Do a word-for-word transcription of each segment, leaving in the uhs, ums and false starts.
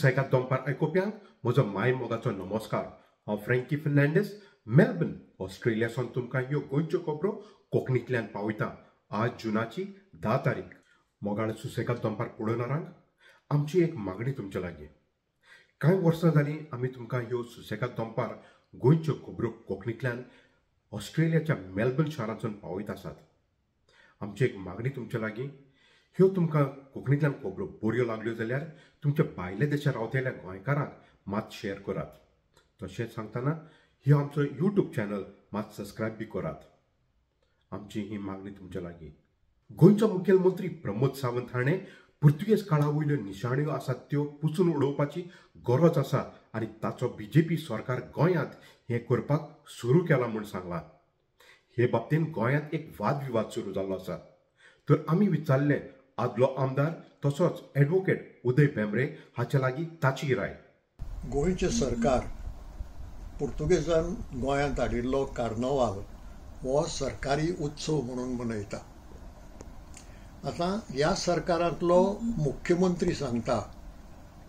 सुसेगाद दनपार आयकुप्यांक म्हजो माय मोगाचो नमस्कार। हांव फ्रँकी फर्नांडीस, मेलबर्न, ऑस्ट्रेलियासून तुमकां ह्यो गोंयच्यो खबरो कोंकणींतल्यान पावयता। आज जुनाची धा तारीख। मोगान सुसेगाद दनपार पळोवणाऱ्यांक आमची एक मागणी तुमचे लागीं। कांय वर्सां जालीं आमी तुमकां ह्यो सुसेगाद दनपार गोंयच्यो खबरो कोंकणींतल्यान ऑस्ट्रेलियाच्या मेलबर्न शारांतसून पावयत आसात। आमची एक मागणी तुमचे लागीं, ह्यो तुमकां कोंकणींतल्यान खबरो बऱ्यो लागल्यो जाल्यार तुमच्या भायल्या देशांत रावतल्या गोंयकारांक मात शेअर करात। तशेंच सांगतना ह्यो आमचो यूट्यूब चॅनल मात सबस्क्रायब बी करात। आमची ही मागणी तुमच्या लागीं। गोंयचो मुखेलमंत्री प्रमोद सावंत हाणें पुर्तुगेज काळा वयल्यो निशाण्यो आसात त्यो पुसून उडोवपाची गरज आसा आनी ताचो बीजेपी सरकार गोंयांत हें करपाक सुरू केलां म्हूण सांगलां। हे बाबतींत गोंयांत एक वादविवाद सुरू जाल्लो आसा। तर आमी विचारलें आदलो आमदार तसोच एडवोकेट उदय भेंब्रे हाचे लागीं ताची राय। गोंयचें सरकार पुर्तुगेजान गोंयांत हाडिल्लो कार्नावाल हो सरकारी उत्सव म्हणून मनयता। आतां ह्या सरकारांतलो मुख्यमंत्री सांगता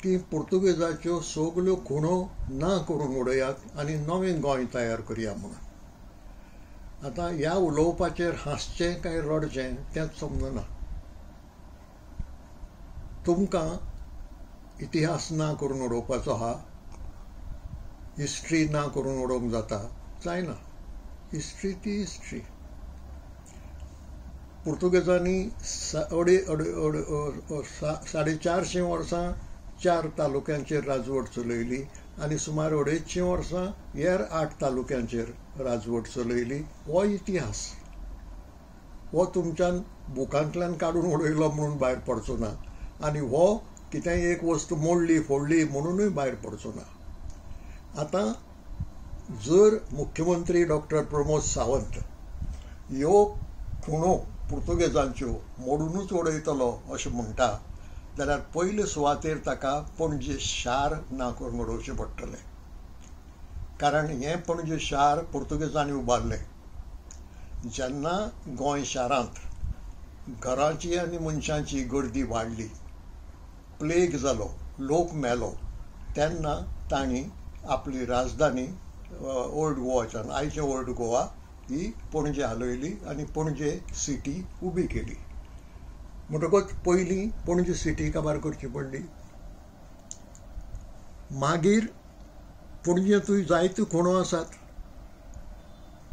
की पुर्तुगेजाच्यो सगल्यो खुणो ना करून उडयात आनी नवें गोंय तयार करया म्हणून। आतां ह्या उलोवपाचेर हांसचें काय रडचें तेंच समजना। तुमकां इतिहास ना करून उडोवपाचो हा। हिस्ट्री ना करून उडोवंक जाता, जायना। हिस्ट्री ती हिस्ट्री। पुर्तुगेजांनी अडे साडे चारशे वर्सां चार तालुक्यांचेर राजवट चलयली आनी सुमार अडेचशीं वर्सां हेर आठ तालुक्यांचेर राजवट चलयली। हो इतिहास हो तुमच्यान बुकांतल्यान काडून उडयलो म्हणून भायर पडचो ना आनी हो कितेंय एक वस्तू मोडली फोडली म्हणूनय भायर पडचो ना। आतां जर मुख्यमंत्री डॉक्टर प्रमोद सावंत ह्यो खुणो पुर्तुगेजांच्यो मोडूनच उडयतलो अशें म्हणटा जाल्यार पयले सुवातेर ताका पणजे शार ना करून उडोवचें पडटलें, कारण हें पणजे शार पुर्तुगेजांनी उबारलें। जेन्ना गोंय शारांत घरांची आनी मनशांची गर्दी वाडली, प्लेग जालो, लोक मेलो, तेन्ना तांणी आपली राजधानी ओल्ड गोवाच्यान आयचें ओल्ड गोवा ही पणजे हालयली आनी पणजे सिटी उबी केली। म्हणटकच पयलीं पणजे सिटी काबार करची पडली। मागीर पणजेंतूय जायत्यो खुणो आसात।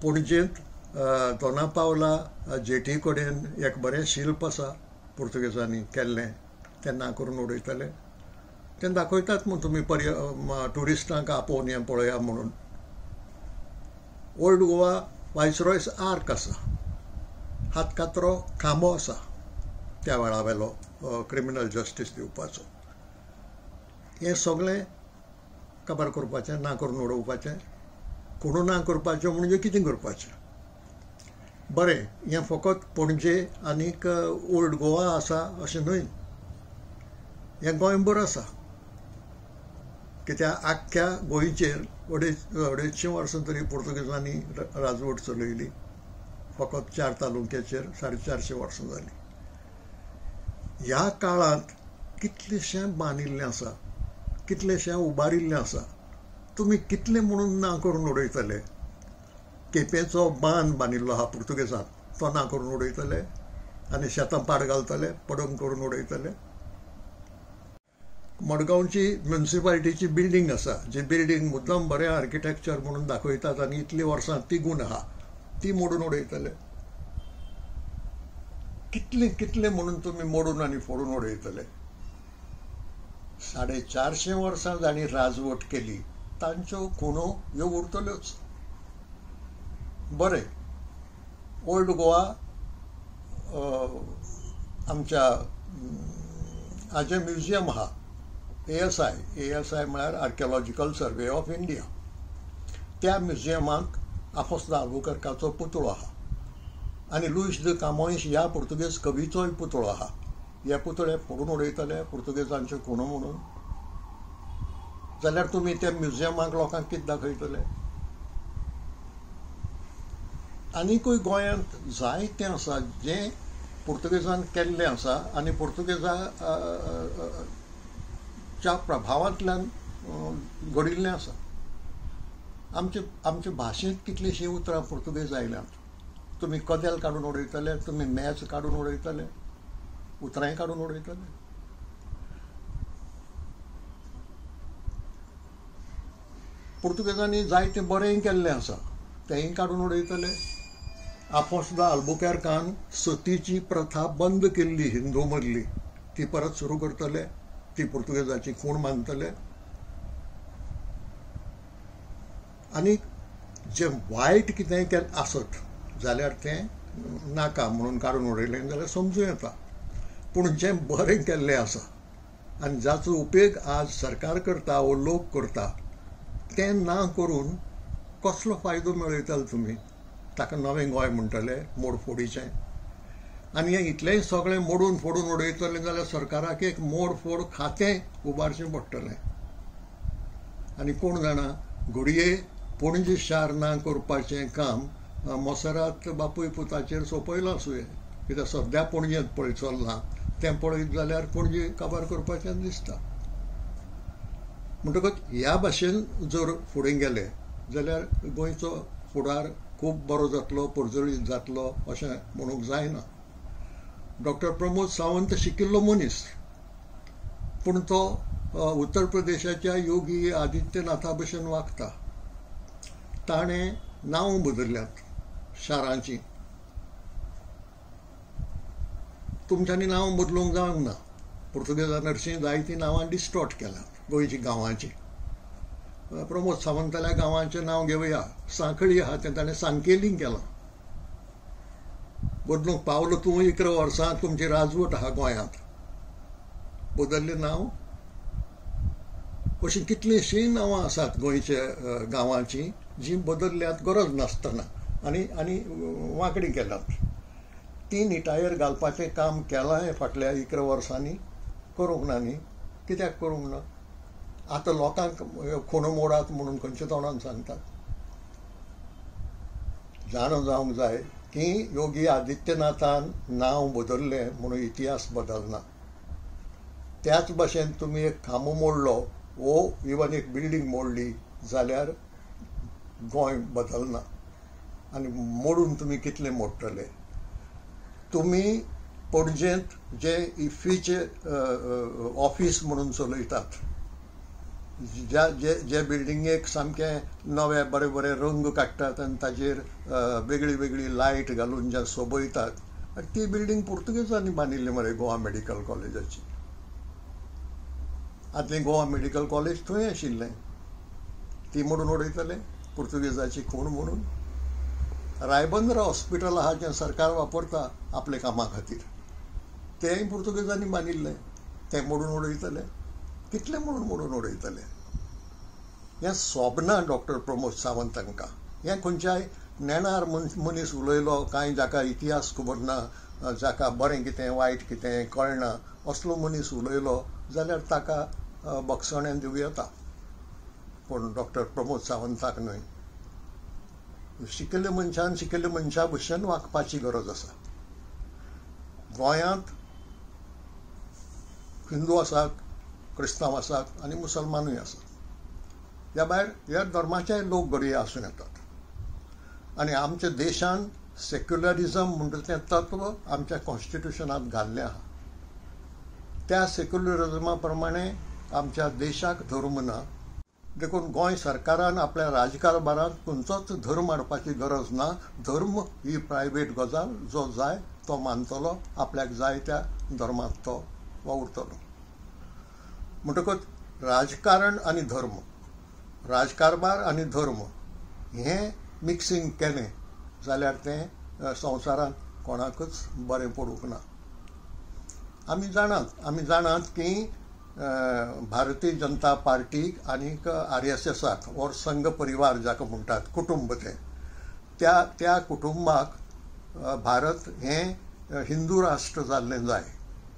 पणजेंत दोना पावला जेटी कडेन एक बरें शिल्प आसा पुर्तुगेजांनी केल्लें, ते ना करून उडयतले। ते दाखयतात म्हूण तुमी पर्य ट्युरिस्टांक आपोवन हें पळया म्हणून। ओल्ड गोवा वायसरॉयस आर्क आसा, हातकात्रो खांबो आसा त्या वेळा वेलो क्रिमिनल जस्टीस दिवपाचो। हें सगळें काबार करपाचें, ना करून उडोवपाचें। कोणू ना करपाच्यो म्हणजे कितें करपाचें? बरें, हें फकत पणजे आनीक ओल्ड गोवा आसा अशें न्हय, हें गोंयभर आसा। कित्याक आख्ख्या गोंयचेर अडेच अडेचशीं वर्सां तरी पुर्तुगेजांनी राजवट चलयली। फकत चार तालुक्याचेर साडे चारशे वर्सां जाली। ह्या काळांत कितलेशें बांदिल्लें आसा, कितलेशें उबारिल्लें आसा। तुमी कितलें म्हणून ना करून उडयतले? केपेंचो बांद बांदिल्लो हा पुर्तुगेजान, तो ना करून उडयतले आनी शेतां पाड घालतले, पडंग करून उडयतले। मडगांवची म्युन्सिपालिटीची बिल्डींग आसा, जी बिल्डींग मुद्दम बरें आर्किटेक्चर म्हणून दाखयतात आनी इतलीं वर्सां तिगून आहा, ती मोडून उडयतले। कितलें कितलें म्हणून तुमी मोडून आनी फोडून उडयतले? साडे चारशे वर्सां जाणी राजवट केली, तांच्यो खुणो ह्यो उरतल्योच। बरें, ओल्ड गोवा आमच्या हाजें म्युजियम आहा, A S I A S I म्हळ्यार आर्कियोलॉजिकल सर्वे ऑफ इंडिया. त्या म्युजियमांत आफोस्दा आल्बुकर्काचो पुतळो आहा आनी लुईस द कामोइन्स ह्या पुर्तुगेज कविचोय पुतळो आहा. हे पुतळे फोडून उडयतले पुर्तुगेजांच्यो खुणो म्हणून जाल्यार तुमी त्या म्युजियमाक लोकांक कितें दाखयतले? आनीकूय गोंयांत जायतें आसा जें पुर्तुगेजान केल्लें आसा आनी पुर्तुगेजा च्या प्रभावांतल्यान घडिल्लें आसा। आमचे आमचे भाशेंत कितलींशीं उतरां पुर्तुगेज आयल्यांत। तुमी कदेल काडून उडयतले, तुमी मॅच काडून उडयतले, उतरांय काडून उडयतले। पुर्तुगेजांनी जायते बरें केल्लें आसा, तेंय काडून उडयतले। आफोसदा आल्बुकॅर्कान सतीची प्रथा बंद केल्ली हिंदू मदली, ती परत सुरू करतले, ती पुर्तुगेजाची खूण मानतले। आनी जे वायट कितेंय केलें आसत जाल्यार तें नाका म्हणून काडून उडयलें जाल्यार समजूं येता, पूण जें बरें केल्लें आसा आनी जाचो उपेग आज सरकार करता वो लोक करता तें ना करून कसलो फायदो मेळयताल तुमी? ताका नवें गोंय म्हणटले मोडफोडीचें। आनी हें इतलेंय सगळें मोडून फोडून उडयतलें जाल्यार सरकाराक एक मोडफोड खातें उबारचें पडटलें। आनी कोण जाणा, घडये पणजे शार ना करपाचें काम मोसरात बापूय पुताचेर सोंपयलां आसूं, कित्याक सद्या पणजेंत पळय चल्लां तें पळयत जाल्यार पणजे काबार करपाचें दिसता। म्हणटकच ह्या भाशेन जर फुडें गेले जाल्यार गोंयचो फुडार खूब बरो जातलो, पर्जळीत जातलो अशें म्हणूंक जायना। डॉक्टर प्रमोद सावंत शिकिल्लो मनीस, पूण तो उत्तर प्रदेशाच्या योगी आदित्यनाथा भशेन वागता। ताणें नांव बदल्ल्यात शारांची, तुमच्यांनी नांव बदलूंक जावंक ना। पुर्तुगेजां नर्शीं जायतीं नांवां डिस्टॉर्ट केल्यांत गोंयची गांवांची। प्रमोद सावंताल्या गांवांचें नांव घेवया, सांखळी आहा तें ताणें सांकेलीं केलां, बदलूंक पावलो तूं इकरा वर्सां, तुमची राजवट आहा गोंयांत, बदल्लें नांव। अशीं कितलींशीं नांवां आसात गोंयच्या गांवांची जीं बदल्ल्यांत गरज नासतना आनी आनी वांकडी केल्यांत। तीं निटायर घालपाचें काम केलां हें फाटल्या इकरा वर्सांनी, करूंक ना न्ही, कित्याक करूंक ना? आता लोकांक खोणो मोडात म्हणून खंयच्या तोंडान सांगतात। जाणो जावंक जाय की योगी आदित्यनाथान नांव बदल्लें म्हणून इतिहास बदलना। त्याच भाशेन तुमी एक खांबो मोडलो वो इवन एक बिल्डींग मोडली जाल्यार गोंय बदलना। आनी मोडून तुमी कितले मोडटले? तुमी पणजेंत जे इफ्फीचे ऑफिस म्हणून चलयतात, ज्या जे जे बिल्डिंगेक सामके नवे बरे बरे रंग काडटात आनी ताजेर वेगळी वेगळी लायट घालून जे सोबयतात, ती बिल्डींग पुर्तुगेजांनी बांदिल्ली मरे गोवा मेडिकल कॉलेजाची। आदलें गोवा मेडिकल कॉलेज थंय आशिल्लें, ती मोडून उडयतले पुर्तुगेजाची खूण म्हणून। रायबंदरा हॉस्पिटल आहा जें सरकार वापरता आपले कामा खातीर, तेंय पुर्तुगेजांनी बांदिल्लें, तें मोडून उडयतले, कितले म्हणून मोडून उडयतले? हें सोबना डॉक्टर प्रमोद सावंत हांकां। हें खंयच्याय नेणार मनीस उलयलो कांय जाका इतिहास खबर ना, जाका बरें कितें वायट कितें कळना असलो मनीस उलयलो जाल्यार ताका बक्षणें दिवं येता, पूण डॉक्टर प्रमोद सावंताक न्हय। शिकिल्ल्या मनशान शिकिल्ल्या मनशा भशेन वागपाची गरज आसा। गोंयांत हिंदू आसात, क्रिस्तांव आसात आनी मुसलमानूय आसात, ह्या भायर ह्या धर्माचेय लोक घडये आसूं येतात। आनी आमच्या देशान सेक्युलरिजम म्हणटा तें तत्व आमच्या कॉन्स्टिट्युशनांत घाल्लें आहा। त्या सेक्युलरिजमा प्रमाणे आमच्या देशाक धर्म ना, देखून गोंय सरकारान आपल्या राजकारभारांत खंयचोच धर्म हाडपाची गरज ना। धर्म ही प्रायवेट गजाल, जो जाय तो मानतलो, आपल्याक जाय त्या धर्मांत तो वावुरतलो। म्हणटकच राजकारण आनी धर्म, राजकारभार आनी धर्म हें मिक्सिंग केलें जाल्यार तें संवसारांत कोणाकच बरें पडूंक ना। आमी जाणात आमी जाणात की भारतीय जनता पार्टीक आनीक आर एस एसाक ओर संघ परिवार जाका म्हणटात कुटुंब, तें त्या त्या कुटुंबाक भारत हें हिंदू राष्ट्र जाल्लें जाय,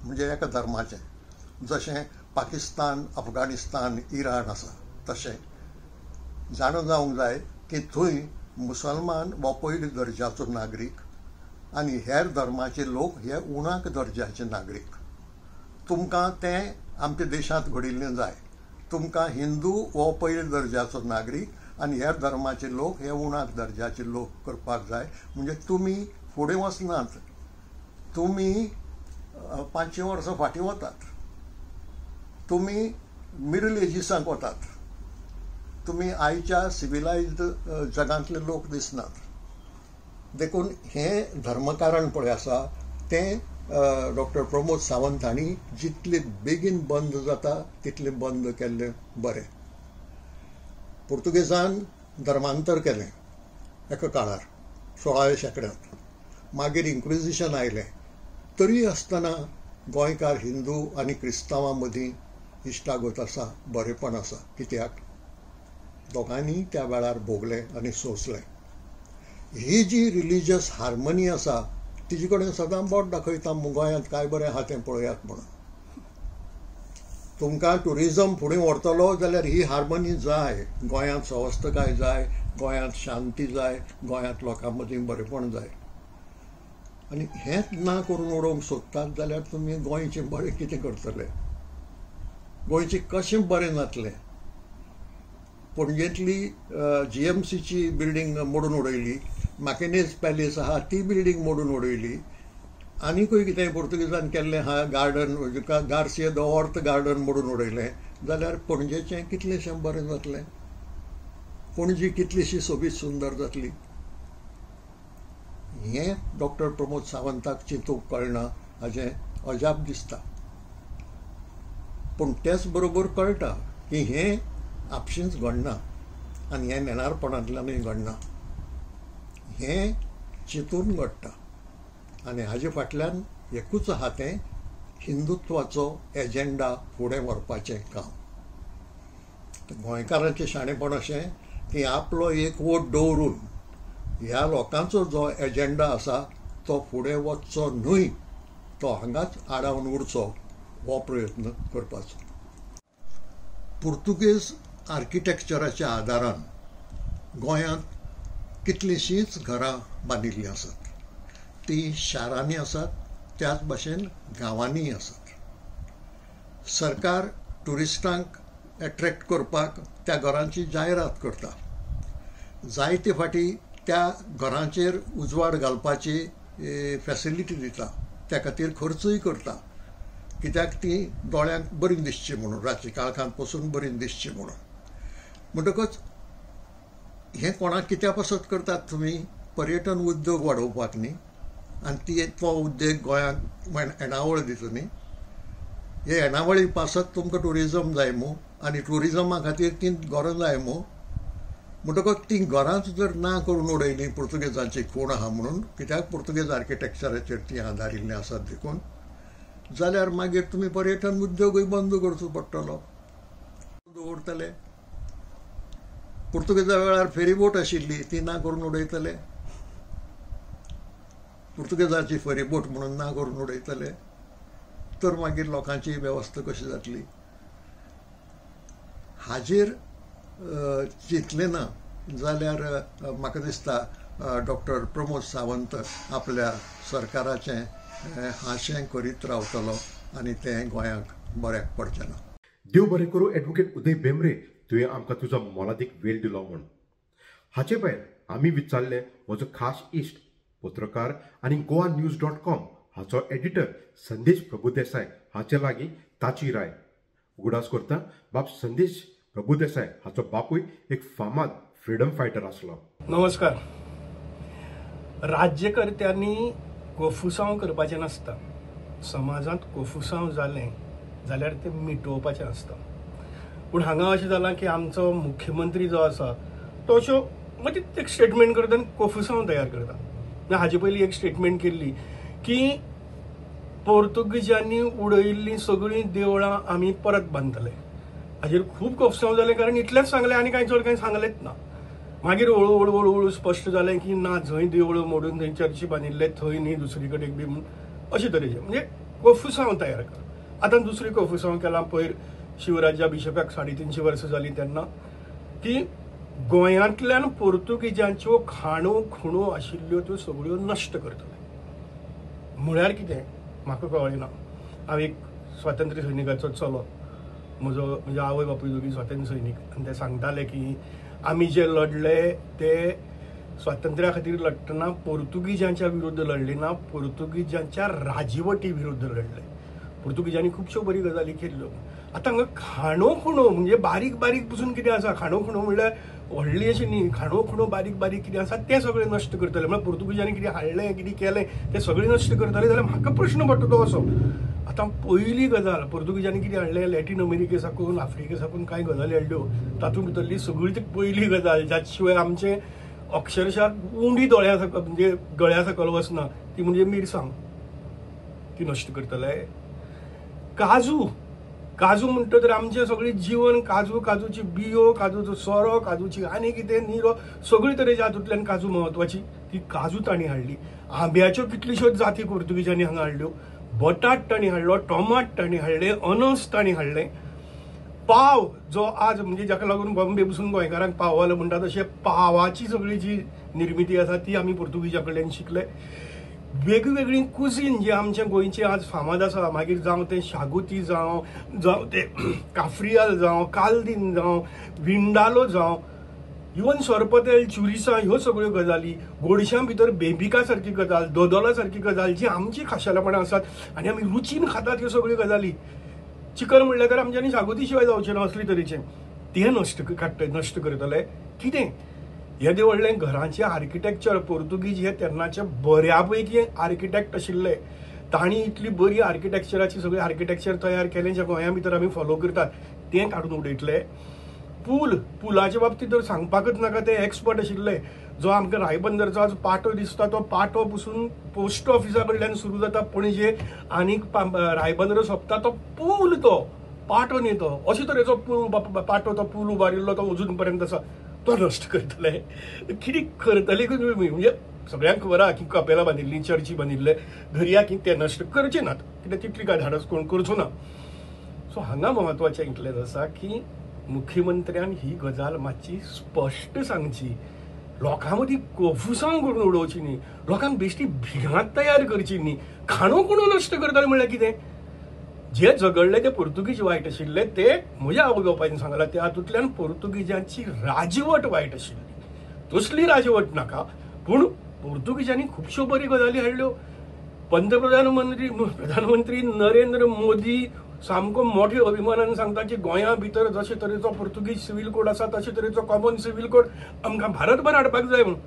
म्हणजे एका धर्माचें, जशें पाकिस्तान, अफगानिस्तान, इराण आसा तशें। जाणो जावंक जाय की थंय मुसलमान वो पयली दर्ज्याचो नागरीक आनी हेर धर्माचे लोक हे उणाक दर्ज्याचे नागरीक। तुमकां तें आमच्या देशांत घडिल्लें जाय। तुमकां हिंदू हो पयले दर्ज्याचो नागरीक आनी हेर धर्माचे लोक हे उणाक दर्ज्याचे लोक करपाक जाय। म्हणजे तुमी फुडें वचनात, तुमी पांचशे वर्सां फाटीं वतात, तुमी मिडल एजिसांक वतात, तुमी आयच्या सिविलायज्ड जगांतले लोक दिसनात। देखून हें धर्मकारण पळय आसा तें डॉक्टर प्रमोद सावंत हांणी जितले बेगीन बंद जाता तितले बंद केल्लें बरें। पुर्तुगेजान धर्मांतर केलें एका काळार सोळाव्या शेंकड्यांत, मागीर इन्क्विजिशन आयलें, तरी आसतना गोंयकार हिंदू आनी क्रिस्तांवां मदीं इश्टागत आसा, बरेपण आसा, कित्याक दोगांनी त्या वेळार भोगलें आनी सोंसलें। ही जी रिलिजियस हार्मनी आसा तिजे कडेन सदां बोट दाखयता गोंयांत काय बरें आहा तें पळयात म्हणून। तुमकां टुरिजम फुडें व्हरतलो जाल्यार ही हार्मनी जाय, गोंयांत स्वस्थकाय जाय, गोंयांत शांती जाय, गोंयांत लोकां मदीं बरेपण जाय। आनी हेंच ना करून उडोवंक सोदतात जाल्यार तुमी गोंयचें बरें कितें करतले, गोंयचें कशें बरें जातलें। पणजेंतली जी एम सीची बिल्डींग मोडून उडयली, माकिनेज पॅलेस आहा ती बिल्डींग मोडून उडयली, आनीकूय कितें पोर्तुगेजान केल्लें आहा, garden Garcia de Orta garden मोडून उडयलें जाल्यार पणजेचें कितलेंशें बरें जातलें, पणजी कितलीशी सोबीत सुंदर जातली। हें डॉक्टर प्रमोद सावंताक चिंतूंक कळना हाजें अजाप दिसता। पूण तेच बरोबर कळटा की हें आपशींच घडना आनी हें नेणारपणांतल्यानूय घडना, हें चिंतून घडटा। आनी हाजे फाटल्यान एकूच आहा तें हिंदुत्वाचो एजेंडा फुडें व्हरपाचें काम। गोंयकारांचें शाणेपण अशें की आपलो एक वोट दवरून ह्या लोकांचो जो एजेंडा आसा तो फुडें वचचो न्हय, तो हांगाच आडावन उरचो हो प्रयत्न करपाचो। पुर्तुगेज आर्किटेक्चराच्या आदारान गोंयांत कितलीशींच घरां बांदिल्लीं आसात, तीं शारांनी आसात त्याच भाशेन गांवांनीय आसात। सरकार ट्युरिस्टांक एट्रॅक्ट करपाक त्या घरांची जायरात करता, जायते फाटी त्या घरांचेर उजवाड घालपाची फॅसिलिटी दिता, त्या खातीर खर्चूय करता, कित्याक तीं दोळ्यांक बरीं दिसचीं म्हणून, रातची काळखांत पसून बरीं दिसचीं म्हणून। म्हणटकच हें कोणाक कित्या पसत करतात तुमी, पर्यटन उद्योग वाडोवपाक न्ही, आनी ती तो उद्देग गोंयांक येणावळ दिता न्ही। हे येणावळी पासत तुमकां टुरिजम जाय मू, आनी टुरिजमा खातीर तीं घरां जाय मू। म्हणटकच तीं घरांच जर ना करून उडयलीं पुर्तुगेजांची खूण आहा म्हणून, कित्याक पुर्तुगेज आर्किटेक्चराचेर तीं आदारिल्लीं आसात देखून, जाल्यार मागीर तुमी पर्यटन उद्योगूय बंद करचो पडटलो। दवरतले पुर्तुगेजा वेळार फेरीबोट आशिल्ली ती ना करून उडयतले, पुर्तुगेजाची फेरीबोट म्हणून ना करून उडयतले, तर मागीर लोकांची वेवस्था कशी जातली हाजेर चिंतलें ना जाल्यार म्हाका दिसता डॉक्टर प्रमोद सावंत आपल्या सरकाराचें हाशें करीत रावतलो आनी तें गोंयांक बऱ्याक पडचें ना। देव बरें करूं एडवोकेट उदय भेंब्रे, तुवें आमकां तुजो मोलादीक वेळ दिलो म्हूण। हाचे भायर आमी विचारले म्हजो खास इश्ट पत्रकार आनी गोवा न्यूज डॉट कॉम हाचो एडिटर संदेश प्रभुदेसाय हाचे लागीं ताची राय। उगडास करता बाब संदेश प्रभुदेसाय हाचो बापूय एक फामाद फ्रिडम फायटर आसलो। नमस्कार। राज्यकर्त्यांनी कोफुसांव करपाचें नासता, समाजांत कोफुसांव जालें जाल्यार तें मिटोवपाचें आसता। पूण हांगा अशें जालां की आमचो मुख्यमंत्री जो आसा तो अश्यो मदींच एक स्टेटमेंट करता आनी कोफुसांव तयार करता। हाजे पयलीं एक स्टेटमेंट केल्ली की पोर्तुगीजांनी उडयिल्लीं सगळीं देवळां आमी परत बांदतले। हाजेर खूब कोफुसांव जालें कारण इतलेंच सांगलें आनी कांय चड कांय सांगलेंच ना। मागीर हळू हळू हळू हळू स्पश्ट जालें की ना, जंय देवळां मोडून थंय चर्ची बांदिल्ले थंय न्ही, दुसरी कडेन बी म्हणून अशे तरेचे म्हणजे कोफुसांव तयार करता। आतां दुसरी कोफुसांव केलां पयर शिवराज्याभिशेकाक साडे तिनशे वर्सां जालीं तेन्ना, की गोंयांतल्यान पोर्तुगीजांच्यो खाणो खुणो आशिल्ल्यो त्यो सगळ्यो नश्ट करतले। म्हळ्यार कितें म्हाका कळ्ळें ना। हांव एक स्वातंत्र्य सैनिकाचो चलो म्हजो म्हजे आवय बापूय दोगी स्वातंत्र्य सैनिक आनी ते सांगताले की आमी जे लढले ते स्वातंत्र्या खातीर लढटना पोर्तुगीजांच्या विरुद्ध लढले ना, पोर्तुगीजांच्या राजवटी विरुद्ध लढले. पोर्तुगीजांनी खूबश्यो बरी गजाली केल्ल्यो. आतां हांगा खाणो खुणो म्हणजे बारीक बारीक पसून कितें आसा, खाणो खुणो म्हणल्यार व्हडली अशी न्ही, खाणो खुणो बारीक बारीक कितें आसा तें सगळें नश्ट करतले. म्हणल्यार पोर्तुगीजांनी कितें हाडलें कितें केलें तें सगळें नश्ट करतले जाल्यार म्हाका प्रश्न पडटलो असो. आतां पयली गजाल पोर्तुगीजांनी कितें हाडलें, लॅटीन अमेरिके साकून आफ्रिके साकून कांय गजाली हाडल्यो. तातूंत भितरली सगळी ती पयली गजाल ज्या शिवाय आमचे अक्षरशः उंडी दोळ्या सकल म्हणजे गळ्या सकल वचना ती म्हणजे मिरसांग, ती नश्ट करतले. काजू, काजू म्हणटतर आमचे सगळे जीवन काजू, काजूची बियो, काजूचो सोरो, काजूची आनी कितें निरो सगळे तरेच्या हातूंतल्यान काजू महत्वाची, ती काजू तांणी हाडली. आंब्याच्यो कितल्योश्योच जाती पोर्तुगीजांनी हांगा हाडल्यो. बटाट तांणी हाडलो, टोमाट तांणी हाडले, अनस तांणी हाडले. पाव जो आज म्हणजे जाका लागून बॉम्बे बसून गोंयकारांक पाववालो म्हणटा तशें पावाची सगळी जी निर्मिती आसा ती आमी पोर्तुगीजां कडल्यान शिकले. वेगवेगळी कुझीन जे आमच्या गोंयचे आज फामाद आसा, मागीर जावं ते शागोती जावं जावं ते काफ्रियाल जावं कालदीन जावं विंडालो जावं इवन सोरपोतेल चुरिसां ह्यो सगळ्यो गजाली, गोडशां भितर बेबिका सारकी गजाल, दोदोला सारकी गजाल जी आमची खाशेलपणां आसात आनी आमी रुचीन खातात ह्यो सगळ्यो गजाली. चिकन म्हणल्यार आमच्यांनी शागोती शिवाय जावचें ना असले तरेचें ते नश्ट काडटले, नश्ट करतले. कितें हे देव व्हडलें घरांचें आर्किटेक्चर, पोर्तुगीज हे तेन्नाचे बऱ्या पैकी आर्किटेक्ट आशिल्ले. तांणी इतली बरी आर्किटेक्चराची सगळें आर्किटेक्चर तयार केलें जें गोंया भितर आमी फॉलो करतात तें काडून उडयतले. पूल, पुलाचे बाबतींत तर सांगपाकच नाका, ते एक्सपर्ट आशिल्ले. जो आमकां रायबंदरचो आज पाटो दिसता तो पाटो पसून पोस्ट ऑफिसा कडल्यान सुरू जाता पणजे आनीक रायबंदर सोंपता तो पूल, तो पाटो न्ही तो अशे तरेचो पूल, पाटो तो पूल उबारिल्लो तो अजून पर्यंत आसा, तो नश्ट करतले. कितें करतले म्हणजे सगळ्यांक खबर आसा की कापेलां बांदिल्ली, चर्ची बांदिल्ले दर्या की ते नश्ट करचे नात, कित्याक तितली काय धाडस कोण करचो ना. सो हांगा म्हत्वाचें इतलेंच आसा की मुख्यमंत्र्यान ही गजाल मातशी स्पश्ट सांगची, लोकां मदीं कोफुसांव करून उडोवची न्ही, लोकांक बेश्टी भिरांत तयार करची न्ही. खाणो कोण नश्ट करतले म्हणल्यार कितें, जे झगडले ते पोर्तुगीज वायट आशिल्ले ते म्हज्या आवय बापायन सांगला, त्या हातूंतल्यान पोर्तुगीजांची राजवट वायट आशिल्ली, तसली राजवट नाका. पूण पोर्तुगीजांनी खुबश्यो बऱ्यो गजाली हाडल्यो. पंतप्रधानमंत्री प्रधानमंत्री नरेंद्र मोदी सामको मोठ्या अभिमानान सांगता की गोंया भितर जशे तरेचो पोर्तुगीज सिव्हील कोड आसा तशे तरेचो कॉमन सिव्हील कोड आमकां भारतभर हाडपाक जाय म्हणून.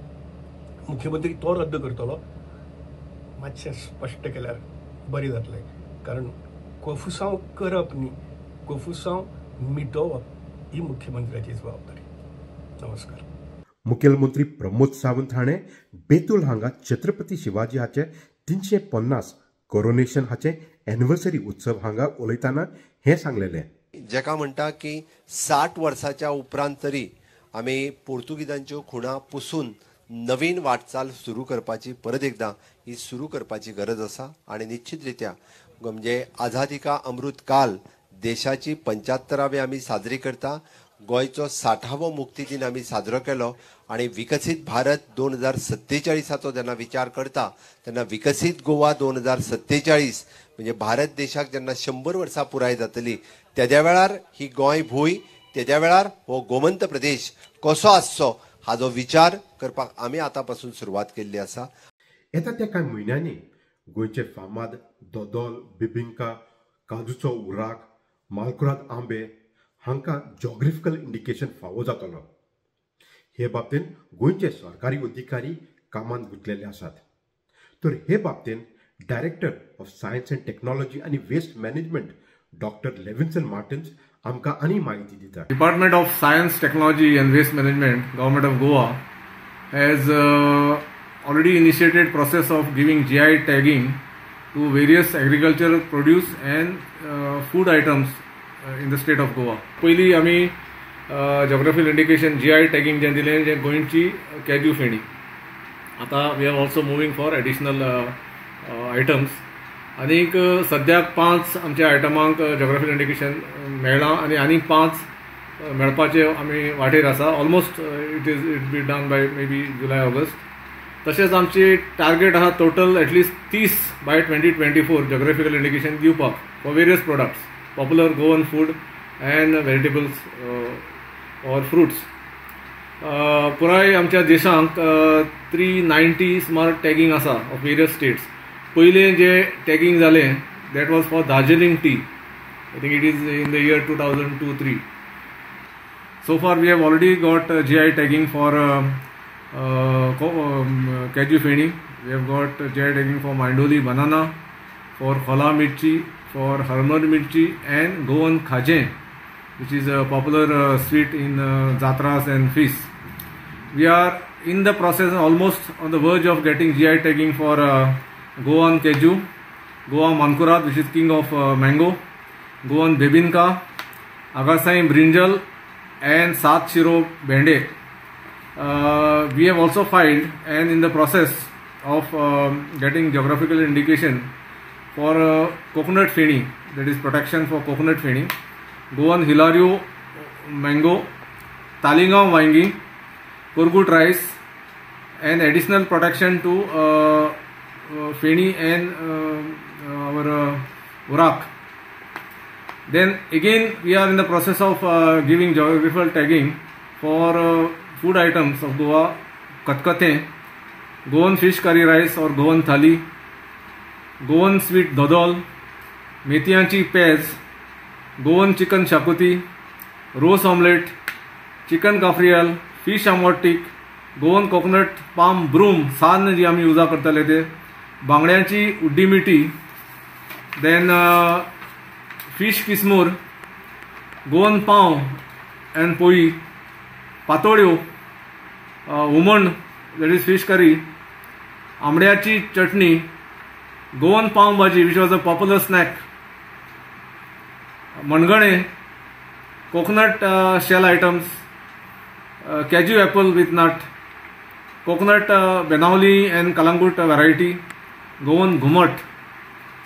मुख्यमंत्री तो रद्द करतलो मातशें स्पश्ट केल्यार बरें जातलें, कारण कोफुसांव करप न्ही, कोफुसांव मिटोवप ही मुख्यमंत्र्याची जबाबदारी. नमस्कार. मुखेलमंत्री प्रमोद सावंत हाणें बेतूल हांगा छत्रपती शिवाजी हाचे तीनशे पन्नास कोरोनेशन हाचे एनिवर्सरी उत्सव हांगा उलयतना हें सांगलेलें, जेका म्हणटा की साठ वर्साच्या उपरांत तरी आमी पोर्तुगीजांच्यो खुणा पुसून नवीन वाटचाल सुरू करपाची परत एकदा ही सुरू करपाची गरज आसा. आनी निश्चित रित्या म्हणजे आझादी का अमृत काल देशाची पंच्यात्तरावी आमी साजरी करता, गोंयचो साठावो मुक्ती दिन आमी साजरो केलो आनी विकसीत भारत दोन हजार सत्तेचाळीसाचो जेन्ना विचार करता तेन्ना विकसीत गोवा दोन हजार सत्तेचाळीस म्हणजे भारत देशाक जेन्ना शंबर वर्सां पुराय जातली तेद्या वेळार ही गोंय भूंय, तेद्या वेळार हो गोमंत प्रदेश कसो आसचो हाजो विचार करपाक आमी आतां पासून सुरवात केल्ली आसा. येता त्या कांय म्हयन्यांनी गोंयचे फामाद दोदोल, बिबिंका, काजूचो उराक, मालकुराद आंबे हांकां जॉग्राफिकल इंडिकेशन फावो जातलो. हे बाबतीन गोंयचे सरकारी अधिकारी कामांत गुंतलेले आसात. तर हे बाबतीन director of science and technology आनी waste management doctor Levinson Martins आमकां आनी म्हायती दितात. Department of science, technology and waste management, government of Goa has already initiated process of giving G I tagging to various agricultural produce and uh, food items uh, in the state of Goa. Pahili ami uh, geographical indication G I tagging je dile je goinchi Kaju Feni. Ata we are also moving for additional uh, uh, items. Anik sadyak पांच amche itemank geographical indication mela ani anik पांच melpache ami vater asa. Almost uh, it is it be done by maybe July August. तशेंच आमची target आहा total at least तीस by twenty twenty four geographical indication दिवपाक. for various products, popular Goan food and vegetables uh, or fruits. Uh, पुराय आमच्या देशांक three ninety smart tagging आसा of various states. पहिले जे टॅगिंग जालें that was for Darjeeling tea. I think it is in the year two thousand two three. So far we have already got uh, G I tagging for uh, uh, um, Kaju Feni. We have got uh, G I tagging for Mandoli banana, for Khala Mirchi, for Harmar Mirchi and Goan Khaje, which is a popular uh, sweet in uh, Jatras and feasts. We are in the process, almost on the verge of getting G I tagging for uh, Goan Kaju, Goa Mankurat, which is king of uh, mango, Goan Bibinca, Agasai Brinjal and Saat Shiro Bende. Uh, we have also filed and in the process of uh, getting geographical indication for uh, coconut feni, that is protection for coconut feni, Goan Hilario mango, Talingaon Wangi, Kurgut rice and additional protection to uh, uh, feni and uh, our uh, urak. Then again we are in the process of uh, giving geographical tagging for uh, food items of Goa, katkate, Goan fish curry rice or Goan thali, Goan sweet dodol, methianchi pears, Goan chicken shakuti, roast omelette, chicken kafrial, fish amotik, Goan coconut palm broom saan ji ami usa kartale te, bangdyanchi uddi miti, then uh, fish kismur, Goan pav and poi, patodyo, uh, umand, that is fish curry, amdyachi chutney, Goan pav bhaji, which was a popular snack, mangane, coconut uh, shell items, uh, Kaju apple with nut, coconut uh, Benali and Kalangut variety, Goan gumat.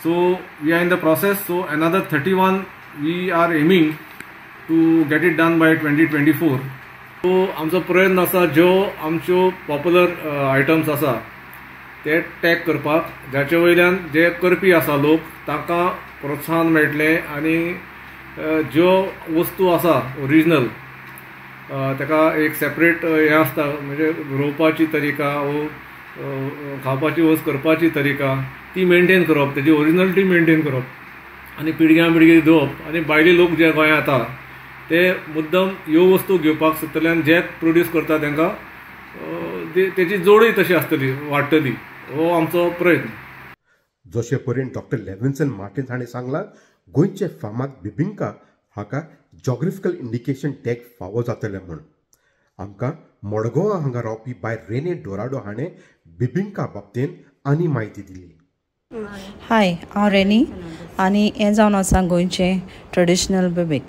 So we are in the process. So another thirty-one we are aiming to get it done by twenty twenty-four. So आमचो प्रयत्न आसा जो आमच्यो popular items आसा ते tag करपाक, जाचे वयल्यान जे करपी आसा लोक तांकां प्रोत्साहन मेळटले आनी ज्यो वस्तू आसा ओरिजिनल ताका एक सेपरेट हे आसता, म्हणजे रोवपाची तरिका वो खावपाची वस्त करपाची तरिका ती मेंटेन करप, तेजी ओरिजिनलिटी मेंटेन करप आनी पिळग्यां पिळगी दिवप. आनी भायले लोक जे गोंया येता ते मुद्दम ह्यो वस्तू घेवपाक सोदतल्यान जे प्रोड्यूस करता तांकां तेजी जोडय तशी आसतली वाडटली, हो आमचो प्रयत्न. जशे परेन डॉक्टर लेविन्सन मार्टिन्स हांणी सांगलां, गोंयचे फामाद बिबिंका हाका जॉग्राफिकल इंडिकेशन टॅग फावो जातले म्हणून. आमकां मडगांव हांगा रावपी बाय रेने डोराडो हाणें बिबिंका बाबतींत आनी म्हायती दिली. हाय, हांव रेनी आनी हें जावन आसा गोंयचें ट्रेडिशनल बिबीक.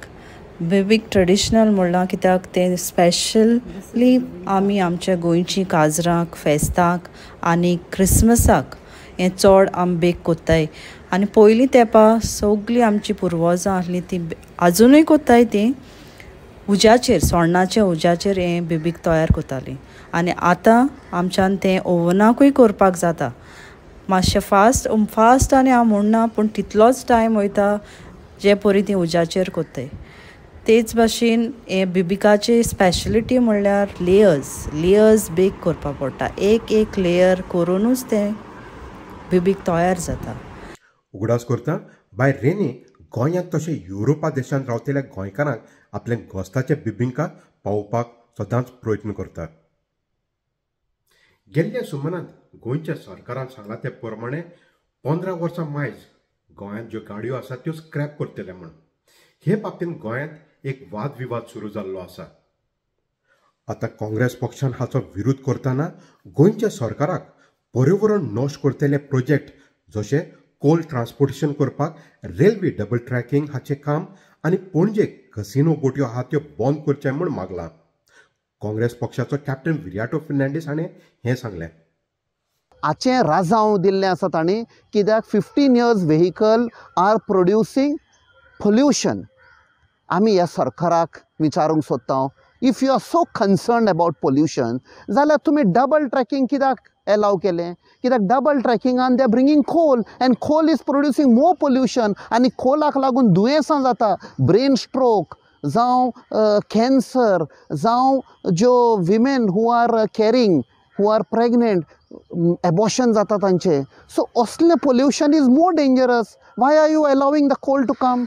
बिबीक ट्रेडिशनल म्हणल्यार कित्याक तें स्पेशली आमी आमच्या गोंयची काजरांक, फेस्ताक आनी क्रिसमसाक हें चड आमी बेक कोत्ताय. आनी पयलीं तेंपा सगळीं आमची पुर्वजां आसलीं तीं आजुनूय कोत्ताय, तीं उज्याचेर, सोण्णाच्या उज्याचेर हें बिबीक तयार कोतालीं. आनी आतां आमच्यान तें ओवनाकूय करपाक जाता, मातशें फास्ट फास्ट आनी हांव म्हणना पूण तितलोच टायम वयता जे परी ती उज्याचेर कोत्ताय. तेच भाशेन हे बिबिकाची स्पेशलिटी म्हणल्यार लेयर्स लेयर्स बेक करपा पडटा, एक एक लेयर करूनच तें बिबीक तयार जाता. उगडास करता बाय रेनी गोंयांत तशें युरोपा देशांत रावतल्या गोंयकारांक आपले घोस्ताचे बिबिंका पावोवपाक सदांच प्रयत्न करता. गेल्ल्या सुमनांत गोंयच्या सरकारान सांगला ते प्रमाणे पंदरा वर्सां मायज गोंयांत ज्यो गाडयो आसात त्यो स्क्रॅप करतले म्हणून. हे बाबतींत गोंयांत एक वाद विवाद सुरू जाल्लो आसा. आतां काँग्रेस पक्षान हाचो विरोध करताना गोंयच्या सरकाराक पर्यावरण नोश करतले प्रोजेक्ट जशे कोल ट्रान्सपोर्टेशन करपाक रेल्वे डबल ट्रॅकिंग हाचें काम आनी पणजे कसिनो बोट्यो आहात त्यो बंद करचें म्हूण मागलां. काँग्रेस पक्षाचो कॅप्टन विराटो फर्नांडीस हाणें हें सांगलें. हाचें राजांव दिल्लें आसा तांणी, कित्याक fifteen years vehicle are producing pollution. आमी ह्या सरकाराक विचारूंक सोदता if you are so concern about pollution जाल्यार तुमी डबल ट्रॅकिंग कित्याक एलाव केलें? कित्याक डबल ट्रॅकिंगान they are bringing coal and coal is producing more pollution आनी कोलाक लागून दुयेंसां जाता, ब्रेन स्ट्रोक जावं कॅन्सर जावं ज्यो women who are carrying who are pregnant abortion जाता तांचे. सो असलें pollution is more dangerous. Why are you allowing the coal to come?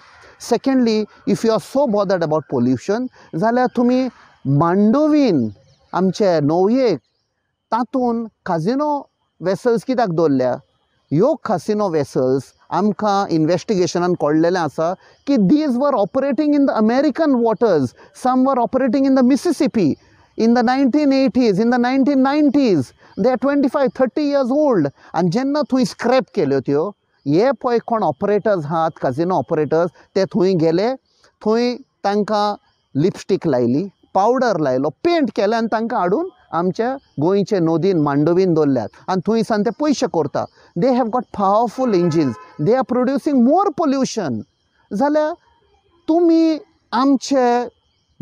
Secondly if you are so bothered about pollution जाल्यार तुमी मांडोवीन आमचे नोवयेक तातूंत काजिनो वेसल्स कित्याक दवरल्या? ह्यो काजिनो वेसल्स आमकां इन्वेस्टिगेशनान कळलेलें आसा की these were operating in the American waters, some were operating in the Mississippi in the nineteen eighties, in the nineteen nineties, they are twenty-five, thirty years old and jenna thui scrap kele tyo ye poy kon operators haat casino operators te thui gele thui tanka lipstick laili, powder lailo, paint kele and tanka adun amche goinche nodin mandovin dollat and thui san te poishe korta. They have got powerful engines, they are producing more pollution. Zale tumi amche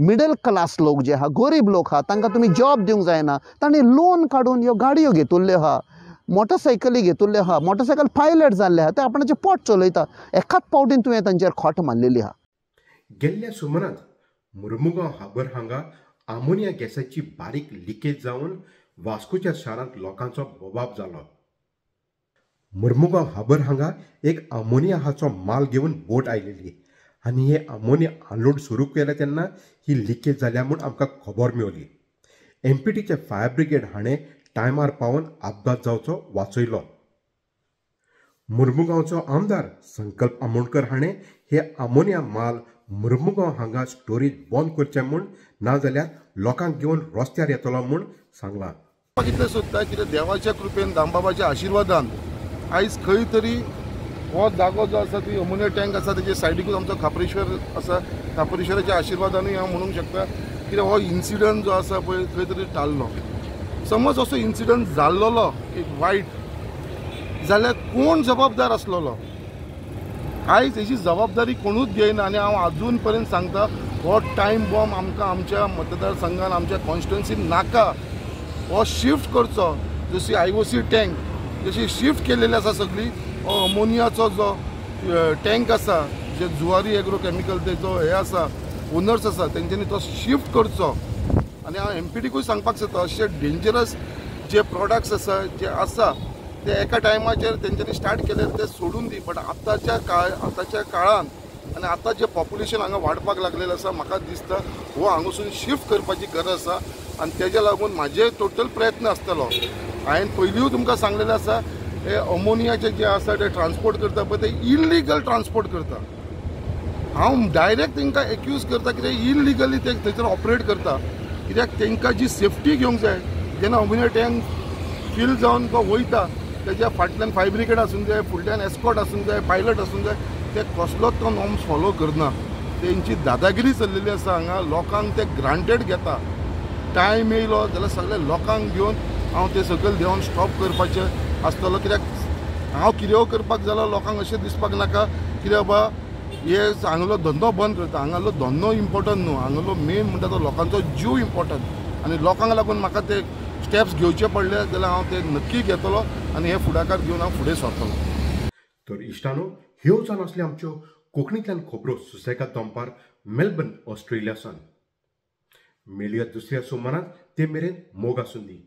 middle class लोग जे हा, गरीब लोग हा, तांकां तुमी job दिवंक जायना. तांणी लोन काडून ह्यो गाडयो घेतिल्ल्यो हा, मोटरसायकली घेतिल्ल्यो हा, मोटरसायकल पायलट जाल्ले हा, ते आपणाचें पोट चलयता. एकाच पावटीन तुवें तांचेर खोट मारलेली हा. गेल्ल्या सुमरांत मुर्मुगांव हार्बर हांगा आमोनिया गॅसाची बारीक लिकेज जावन वास्कोच्या शारांत लोकांचो बोबाब जालो. मुर्मुगांव हार्बर हांगा एक आमोनिया हाचो माल घेवन बोट आयिल्ली आनी हे आमोनिया अनलोड सुरू केले तेन्ना ही लिकेज जाल्या म्हूण आमकां खबर मेळ्ळी. एमपीटीचे फायर ब्रिगेड हाणें टायमार पावन अपघात जावचो वाचयलो. मुर्मुगांवचो आमदार संकल्प आमोणकर हाणें हे आमोनिया माल मुर्मुगांव हांगा स्टोरेज बंद करचें म्हूण, नाजाल्यार लोकांक घेवन रस्त्यार येतलो म्हूण सांगलां. बघितलें सुद्दां कितें देवाच्या कृपेन दामबाबाच्या आशिर्वादान आयज खंय तरी हो जागो जो आसा ती अमोनिया टँक आसा तेजे सायडीकूच आमचो खापरेश्वर आसा. खापरेश्वराच्या आशिर्वादानूय हांव म्हणूंक शकता कित्याक हो इन्सिडंट जो आसा पळय खंय तरी टाळ्ळो. समज असो इन्सिडंट जाल्लो एक वायट जाल्यार कोण जबाबदार आसलेलो? आयज हेची जबाबदारी कोणूच घेयना आनी हांव आजून पर्यंत सांगता हो टायम बॉम्ब आमकां आमच्या मतदारसंघान आमच्या कॉन्स्टिट्युएन्सीन नाका. हो शिफ्ट करचो, जशी आयओसी टँक जशी शिफ्ट केलेली आसा सगळी अमोनियाचो जो टँक आसा जे जुवारी एग्रोकेमिकल ते जो हे आसा ओनर्स आसा तेंच्यांनी तो शिफ्ट करचो. आनी हांव एमपीडीकूय सांगपाक सोदता अशे डेंजरस जे प्रोडक्ट्स आसा जे आसा ते एका टायमाचेर तेंच्यांनी स्टार्ट केले ते सोडून दी. बट आतांच्या काळ आतांच्या काळान आनी आतां जे पॉप्युलेशन हांगा वाडपाक लागलेलें आसा म्हाका दिसता हो हांगासून शिफ्ट करपाची गरज आसा आनी तेज्या लागून म्हाजे टोटल प्रयत्न आसतलो. हांवें पयलींच तुमकां सांगलेलें आसा हे अमोनियाचे जे आसा ते ट्रान्सपोर्ट करता पण ते इलिगल ट्रान्सपोर्ट करता. हांव डायरेक्ट तांकां एक्यूज करता की इलिगली ते थंयसर ऑपरेट करता कित्याक तांकां जी सेफ्टी घेवंक जाय जेन्ना अमोनिया टँक फील जावन तो वयता तेज्या फाटल्यान फायर ब्रिगेड आसूंक जाय, फुडल्यान एस्कॉर्ट आसूंक जाय, पायलट आसूंक जाय. ते कसलोच तो नॉर्म्स फॉलो करना. तेंची दादागिरी चलिल्ली आसा हांगा. लोकांक ते ग्रांटेड घेता. टायम येयलो जाल्यार सगळे लोकांक घेवन हांव ते सकयल देंवन स्टॉप करपाचें आसतलो कित्याक हांव कितें करपाक जालो लोकांक अशें दिसपाक नाका कित्याक बा हे हांगलो धंदो बंद करता. हांगालो धंदो इम्पोर्टंट न्हू, हांगालो मेन म्हणटा तो लोकांचो जीव इम्पोर्टंट आनी लोकांक लागून म्हाका ते स्टेप्स घेवचे पडले जाल्यार हांव ते नक्की घेतलो आनी हे फुडाकार घेवन हांव फुडें सरतलो. तर इश्टानो, ह्यो जावन आसल्यो आमच्यो कोंकणींतल्यान खबरो सुसेगाद दनपार, मेलबर्न, ऑस्ट्रेलिया सावन. मेळया दुसऱ्या सोमारात, ते मेरेन मोग आसूं दी.